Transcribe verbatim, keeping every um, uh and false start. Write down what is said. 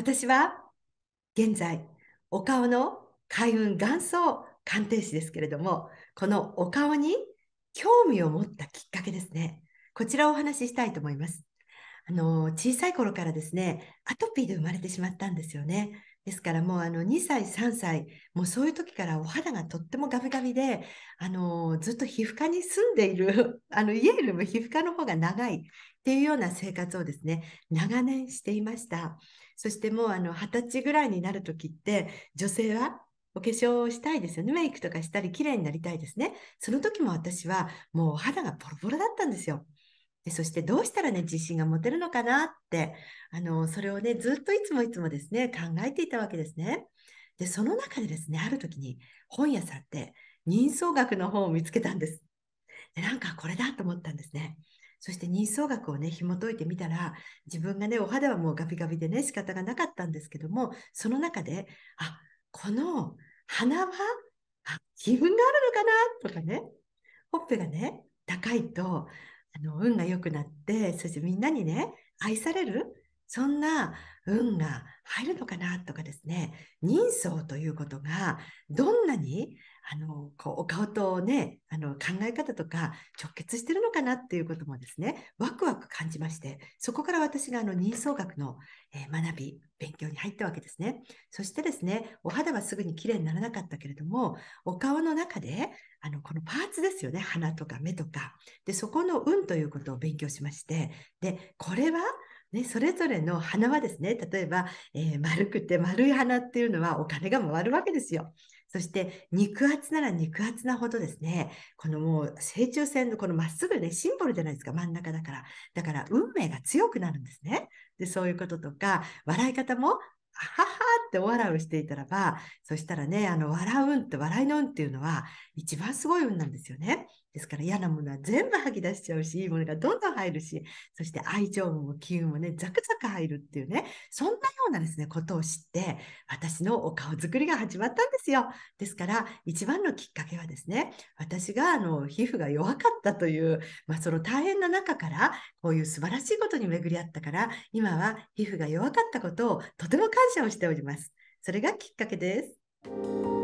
私は現在お顔の開運元祖鑑定士ですけれども、このお顔に興味を持ったきっかけですね、こちらをお話ししたいと思います。あの小さい頃からですね、アトピーで生まれてしまったんですよね。ですからもうあのにさいさんさい、もうそういう時からお肌がとってもガビガビで、あのずっと皮膚科に住んでいるあの家よりも皮膚科の方が長いっていうような生活をですね、長年していました。そしてもうあのはたちぐらいになる時って、女性はお化粧をしたいですよね。メイクとかしたり綺麗になりたいですね。その時も私はもうお肌がボロボロだったんですよ。でそしてどうしたらね自信が持てるのかなって、あのそれをねずっといつもいつもですね考えていたわけですね。でその中でですね、ある時に本屋さんで人相学の本を見つけたんです。でなんかこれだと思ったんですね。そして人相学をね紐解いてみたら、自分がねお肌はもうガビガビでね仕方がなかったんですけども、その中であこの鼻は気分があるのかなとかね、ほっぺがね高いとあの運が良くなって、そしてみんなにね愛される、そんな運が入るのかなとかですね、人相ということがどんなにあのこうお顔とねあの考え方とか直結してるのかなっていうこともですね、ワクワク感じまして、そこから私があの人相学の、えー、学び勉強に入ったわけですね。そしてですね、お肌はすぐにきれいにならなかったけれども、お顔の中であのこのパーツですよね、鼻とか目とかで、そこの運ということを勉強しまして、でこれはね、それぞれの花はですね、例えば、えー、丸くて丸い花っていうのはお金が回るわけですよ。そして肉厚なら肉厚なほどですね、このもう正中線のこのまっすぐね、シンボルじゃないですか、真ん中だから。だから運命が強くなるんですね。で、そういうこととか、笑い方も、あははってお笑いをしていたらば、そしたらね、あの、笑う運と笑いの運っていうのは一番すごい運なんですよね。ですから嫌なものは全部吐き出しちゃうし、いいものがどんどん入るし、そして愛情も機運もね、ザクザク入るっていうね、そんなようなですね、ことを知って、私のお顔作りが始まったんですよ。ですから、一番のきっかけはですね、私があの皮膚が弱かったという、まあ、その大変な中から、こういう素晴らしいことに巡り合ったから、今は皮膚が弱かったことをとても感謝をしております。それがきっかけです。